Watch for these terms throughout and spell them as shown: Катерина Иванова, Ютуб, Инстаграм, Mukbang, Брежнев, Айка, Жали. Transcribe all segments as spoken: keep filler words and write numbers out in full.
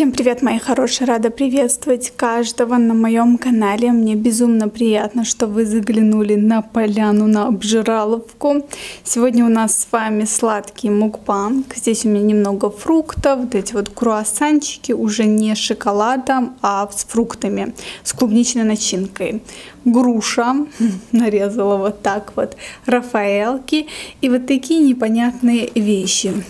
Всем привет, мои хорошие! Рада приветствовать каждого на моем канале. Мне безумно приятно, что вы заглянули на поляну, на обжираловку. Сегодня у нас с вами сладкий мукбанг. Здесь у меня немного фруктов, вот эти вот круассанчики уже не с шоколадом, а с фруктами, с клубничной начинкой. Груша, нарезала вот так вот, рафаэлки и вот такие непонятные вещи.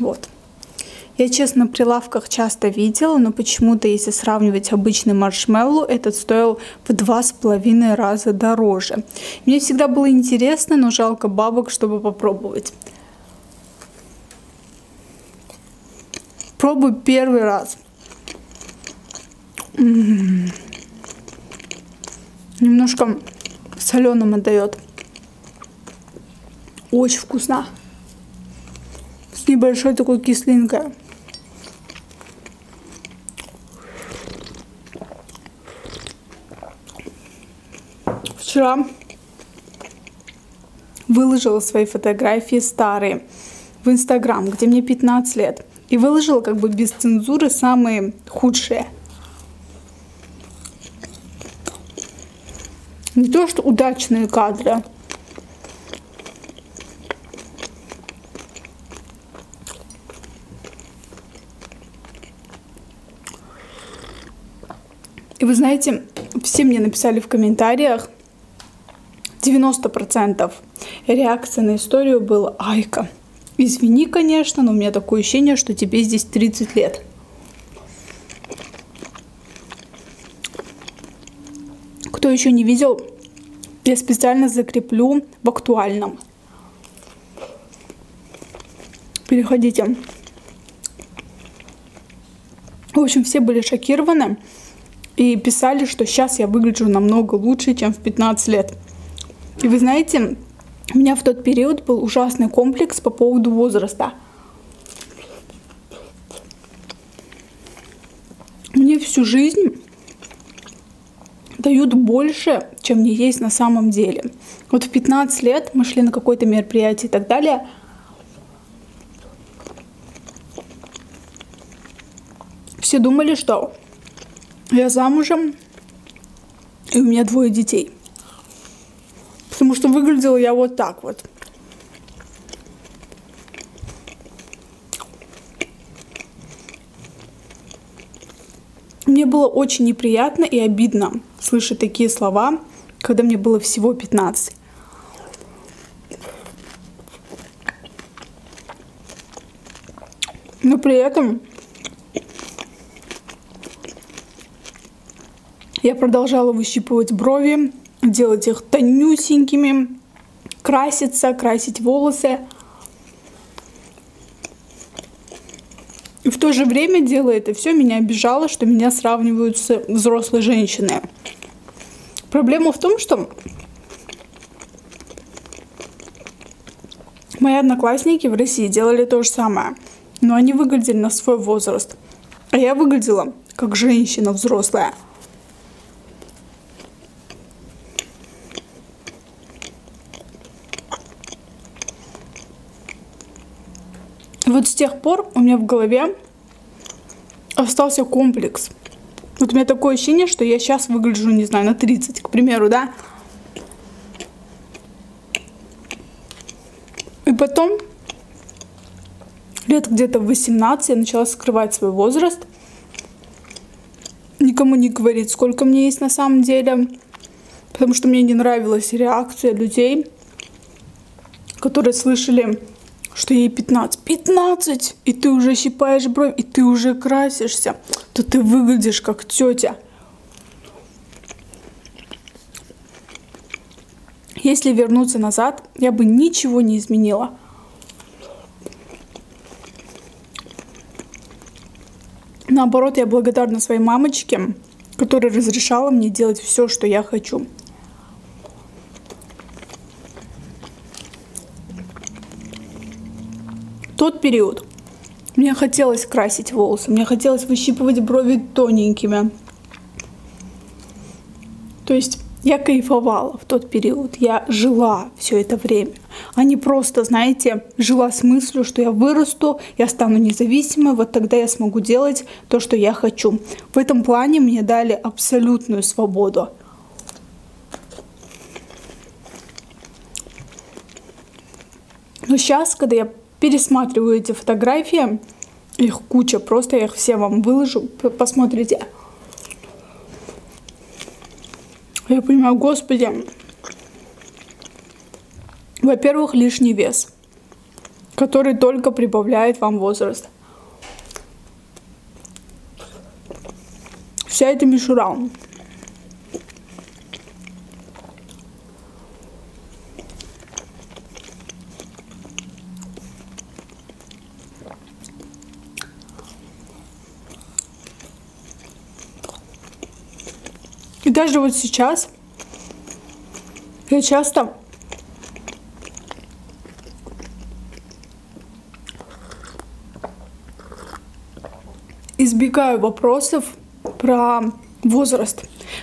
Вот. Я, честно, на прилавках часто видела, но почему-то, если сравнивать обычный маршмеллоу, этот стоил в два с половиной раза дороже. Мне всегда было интересно, но жалко бабок, чтобы попробовать. Пробую первый раз. М-м-м. Немножко соленым отдает. Очень вкусно. С небольшой такой кислинкой. Вчера выложила свои фотографии старые в Инстаграм, где мне пятнадцать лет. И выложила как бы без цензуры самые худшие. Не то что удачные кадры. И вы знаете, все мне написали в комментариях, девяносто процентов реакция на историю была: «Айка, извини, конечно, но у меня такое ощущение, что тебе здесь тридцать лет». Кто еще не видел, я специально закреплю в актуальном. Переходите. В общем, все были шокированы. И писали, что сейчас я выгляжу намного лучше, чем в пятнадцать лет. И вы знаете, у меня в тот период был ужасный комплекс по поводу возраста. Мне всю жизнь дают больше, чем мне есть на самом деле. Вот в пятнадцать лет мы шли на какое-то мероприятие и так далее. Все думали, что... я замужем, и у меня двое детей. Потому что выглядела я вот так вот. Мне было очень неприятно и обидно слышать такие слова, когда мне было всего пятнадцать. Но при этом... я продолжала выщипывать брови, делать их тонюсенькими, краситься, красить волосы. И в то же время, делая это все, меня обижало, что меня сравнивают с взрослой женщиной. Проблема в том, что мои одноклассники в России делали то же самое, но они выглядели на свой возраст, а я выглядела как женщина взрослая. Вот с тех пор у меня в голове остался комплекс. Вот у меня такое ощущение, что я сейчас выгляжу, не знаю, на тридцать, к примеру, да? И потом, лет где-то в восемнадцать, я начала скрывать свой возраст. Никому не говорить, сколько мне есть на самом деле. Потому что мне не нравилась реакция людей, которые слышали... что ей пятнадцать. пятнадцать! И ты уже щипаешь бровь, и ты уже красишься. То ты выглядишь как тетя. Если вернуться назад, я бы ничего не изменила. Наоборот, я благодарна своей мамочке, которая разрешала мне делать все, что я хочу. Тот период мне хотелось красить волосы, мне хотелось выщипывать брови тоненькими. То есть Я кайфовала в тот период, я жила все это время, а не просто, знаете, жила с мыслью, что я вырасту, я стану независимой, вот тогда я смогу делать то, что я хочу. В этом плане мне дали абсолютную свободу. Но сейчас, когда я пересматриваю эти фотографии, их куча, просто я их все вам выложу, посмотрите. Я понимаю, господи, во-первых, лишний вес, который только прибавляет вам возраст. Вся эта мишура. И даже вот сейчас я часто избегаю вопросов про возраст,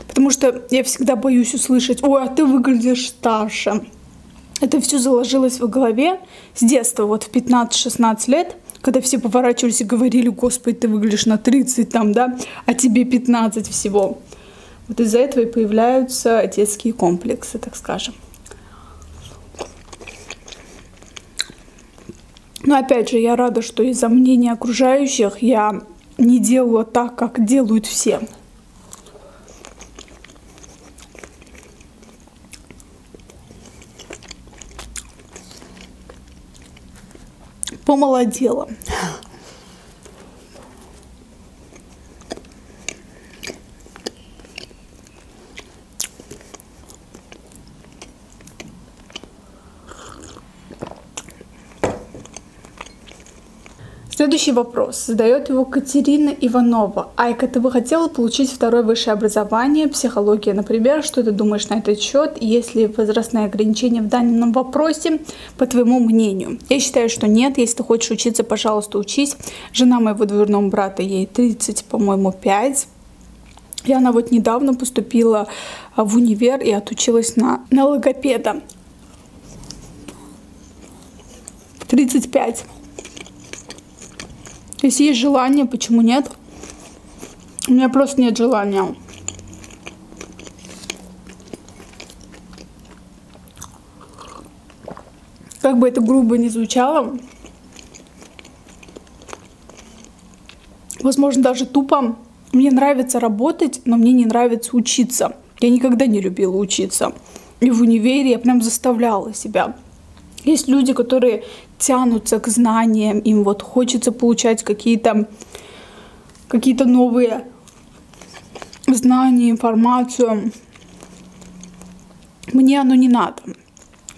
потому что я всегда боюсь услышать: «Ой, а ты выглядишь старше». Это все заложилось в голове с детства, вот в пятнадцать-шестнадцать лет. Когда все поворачивались и говорили: «Господи, ты выглядишь на тридцать там, да, а тебе пятнадцать всего». Вот из-за этого и появляются детские комплексы, так скажем. Но опять же, я рада, что из-за мнения окружающих я не делала так, как делают все. Помолодела. Следующий вопрос задает его Катерина Иванова. Айка, ты бы хотела получить второе высшее образование, психология, например? Что ты думаешь на этот счет? Есть ли возрастные ограничения в данном вопросе, по твоему мнению? Я считаю, что нет. Если ты хочешь учиться, пожалуйста, учись. Жена моего двоюродного брата, ей тридцать, по-моему, пять. И она вот недавно поступила в универ и отучилась на, на логопеда. тридцать пять. Если есть желание, почему нет? У меня просто нет желания. Как бы это грубо ни звучало, возможно, даже тупо, мне нравится работать, но мне не нравится учиться. Я никогда не любила учиться. И в универе я прям заставляла себя. Есть люди, которые тянутся к знаниям, им вот хочется получать какие-то какие-то новые знания, информацию. Мне оно не надо.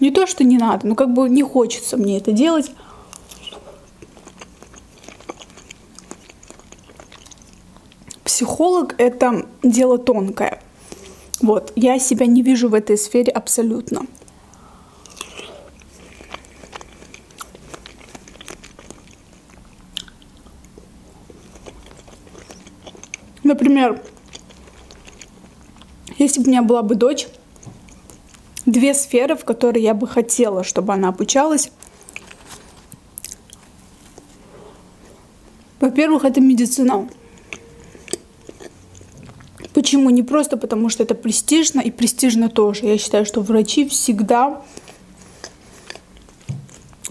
Не то, что не надо, но как бы не хочется мне это делать. Психолог – это дело тонкое. Вот, я себя не вижу в этой сфере абсолютно. Например, если бы у меня была бы дочь, две сферы, в которые я бы хотела, чтобы она обучалась. Во-первых, это медицина. Почему? Не просто потому, что это престижно, и престижно тоже. Я считаю, что врачи всегда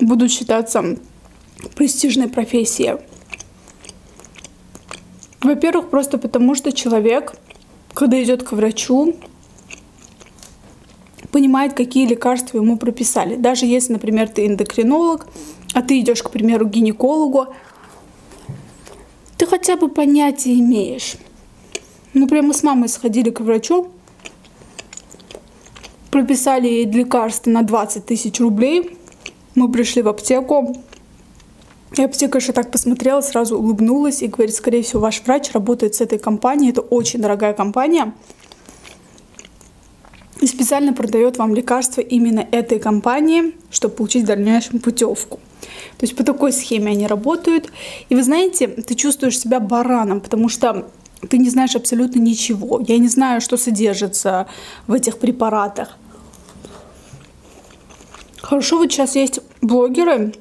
будут считаться престижной профессией. Во-первых, просто потому, что человек, когда идет к врачу, понимает, какие лекарства ему прописали. Даже если, например, ты эндокринолог, а ты идешь, к примеру, к гинекологу, ты хотя бы понятия имеешь. Ну, прямо с мамой сходили к врачу, прописали ей лекарства на двадцать тысяч рублей, мы пришли в аптеку. И аптекарша так посмотрела, сразу улыбнулась и говорит: скорее всего, ваш врач работает с этой компанией, это очень дорогая компания, и специально продает вам лекарства именно этой компании, чтобы получить в дальнейшем путевку. То есть по такой схеме они работают. И вы знаете, ты чувствуешь себя бараном, потому что ты не знаешь абсолютно ничего. Я не знаю, что содержится в этих препаратах. Хорошо, вот сейчас есть блогеры,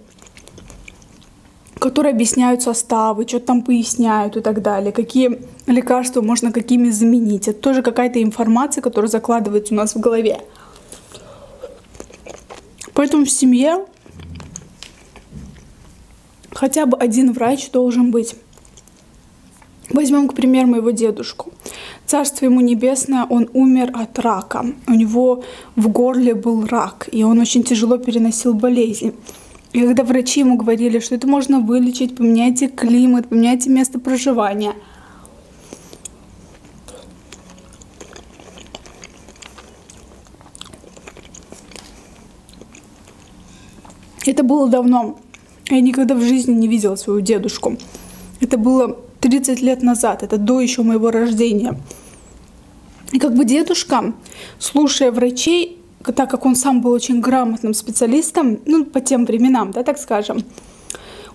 которые объясняют составы, что-то там поясняют и так далее, какие лекарства можно какими заменить. Это тоже какая-то информация, которая закладывается у нас в голове. Поэтому в семье хотя бы один врач должен быть. Возьмем, к примеру, моего дедушку. Царство ему небесное, он умер от рака. У него в горле был рак, и он очень тяжело переносил болезнь. И когда врачи ему говорили, что это можно вылечить, поменяйте климат, поменяйте место проживания, это было давно. Я никогда в жизни не видела своего дедушку. Это было тридцать лет назад, это до еще моего рождения. И как бы дедушка, слушая врачей, так как он сам был очень грамотным специалистом, ну, по тем временам, да, так скажем,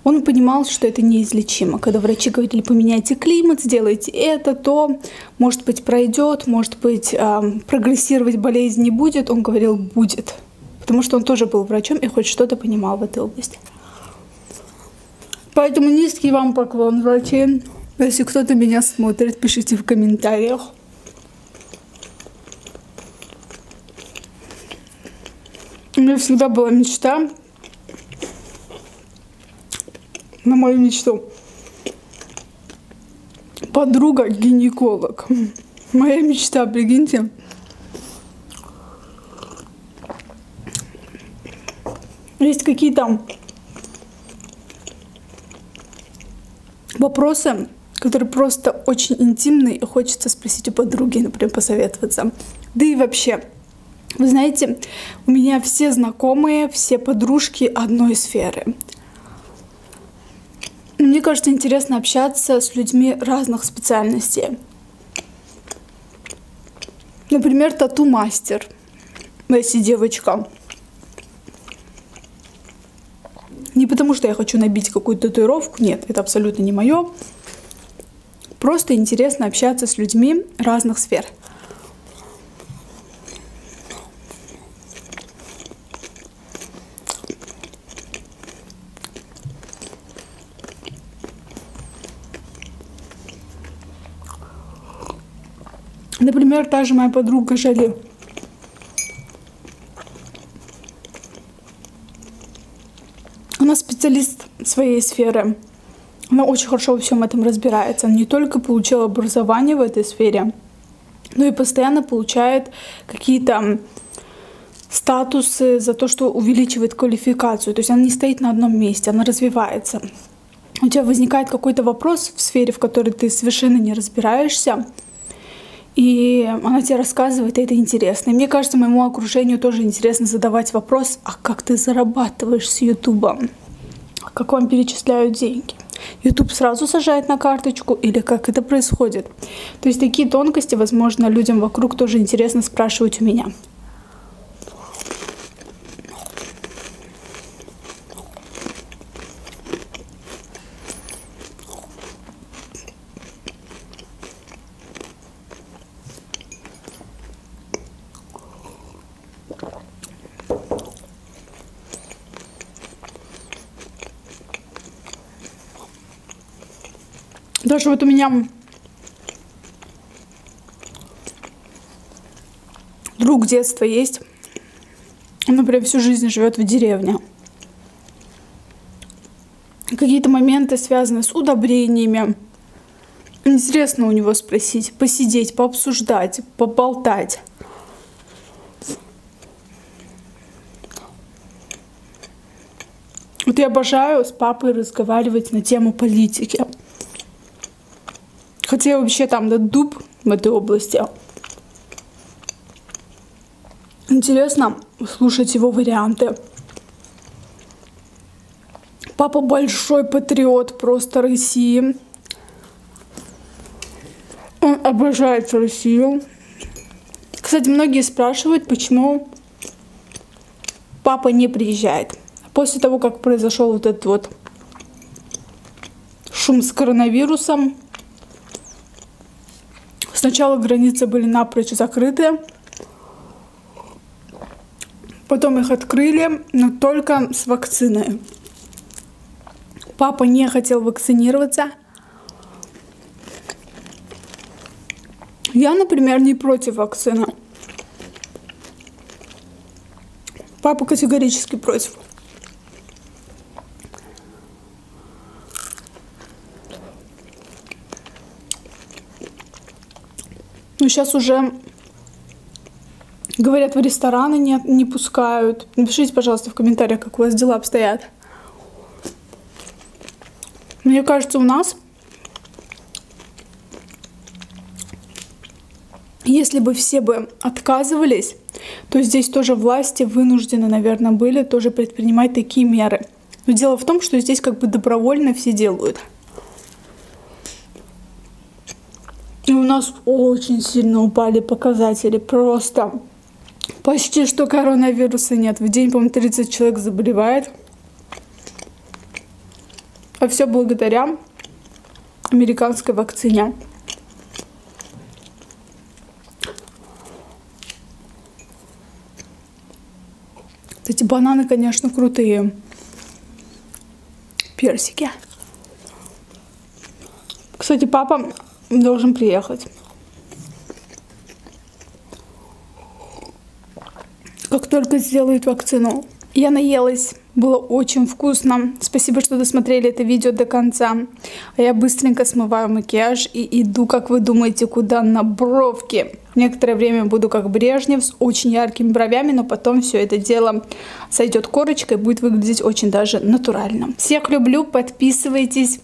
он понимал, что это неизлечимо. Когда врачи говорили, поменяйте климат, сделайте это, то, может быть, пройдет, может быть, прогрессировать болезнь не будет, он говорил, будет. Потому что он тоже был врачом и хоть что-то понимал в этой области. Поэтому низкий вам поклон, врачи. Если кто-то меня смотрит, пишите в комментариях. У меня всегда была мечта, на мою мечту, подруга-гинеколог. Моя мечта, прикиньте. Есть какие-то вопросы, которые просто очень интимные, и хочется спросить у подруги, например, посоветоваться. Да и вообще, вы знаете, у меня все знакомые, все подружки одной сферы. Мне кажется, интересно общаться с людьми разных специальностей. Например, тату-мастер, если девочка. Не потому, что я хочу набить какую-то татуировку, нет, это абсолютно не мое. Просто интересно общаться с людьми разных сфер. Например, та же моя подруга Жали. Она специалист своей сферы. Она очень хорошо во всем этом разбирается. Она не только получила образование в этой сфере, но и постоянно получает какие-то статусы за то, что увеличивает квалификацию. То есть она не стоит на одном месте, она развивается. У тебя возникает какой-то вопрос в сфере, в которой ты совершенно не разбираешься, и она тебе рассказывает, и это интересно. И мне кажется, моему окружению тоже интересно задавать вопрос, а как ты зарабатываешь с Ютуба? Как вам перечисляют деньги? Ютуб сразу сажает на карточку или как это происходит? То есть такие тонкости, возможно, людям вокруг тоже интересно спрашивать у меня. Даже вот у меня друг детства есть. Он, например, всю жизнь живет в деревне. Какие-то моменты связаны с удобрениями. Интересно у него спросить, посидеть, пообсуждать, поболтать. Вот я обожаю с папой разговаривать на тему политики. Хотя я вообще там, да, дуб в этой области. Интересно слушать его варианты. Папа большой патриот просто России. Он обожает Россию. Кстати, многие спрашивают, почему папа не приезжает. После того, как произошел вот этот вот шум с коронавирусом, Сначала границы были напрочь закрыты, потом их открыли, но только с вакциной. Папа не хотел вакцинироваться. Я, например, не против вакцины. Папа категорически против. Ну, сейчас уже говорят, в рестораны не, не пускают. Напишите, пожалуйста, в комментариях, как у вас дела обстоят. Мне кажется, у нас, если бы все бы отказывались, то здесь тоже власти вынуждены, наверное, были тоже предпринимать такие меры. Но дело в том, что здесь как бы добровольно все делают. И у нас очень сильно упали показатели. Просто почти что коронавируса нет. В день, по-моему, тридцать человек заболевает. А все благодаря американской вакцине. Эти бананы, конечно, крутые. Персики. Кстати, папа должен приехать. Как только сделают вакцину. Я наелась. Было очень вкусно. Спасибо, что досмотрели это видео до конца. А я быстренько смываю макияж и иду, как вы думаете, куда? На бровки. Некоторое время буду как Брежнев с очень яркими бровями, но потом все это дело сойдет корочкой и будет выглядеть очень даже натурально. Всех люблю, подписывайтесь.